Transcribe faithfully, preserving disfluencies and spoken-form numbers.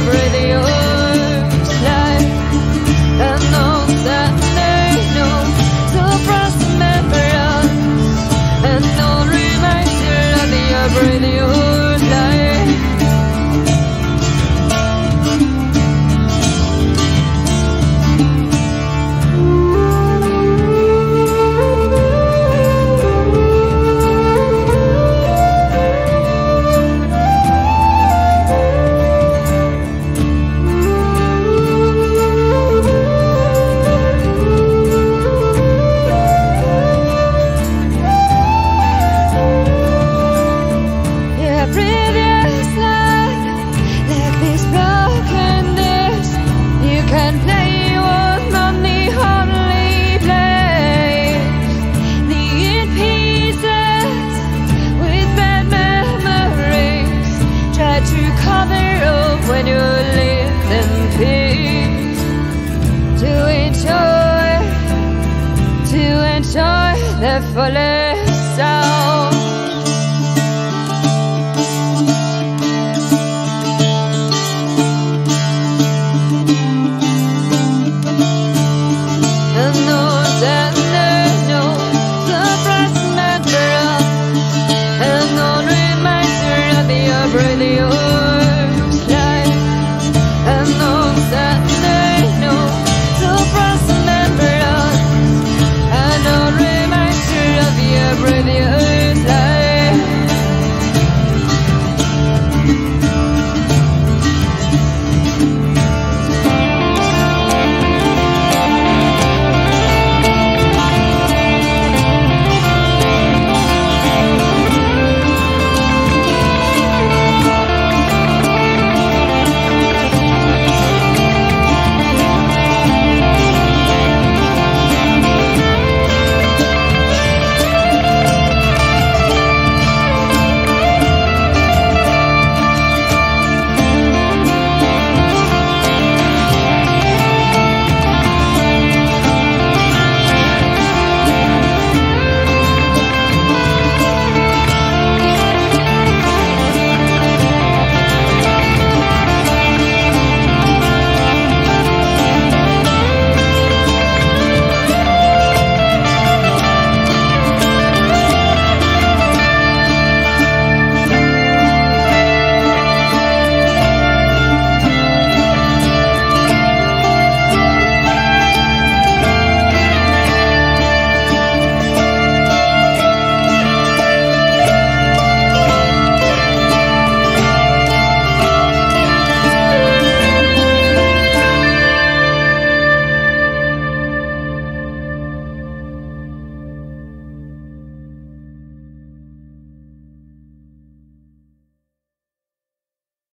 Enjoy the fuller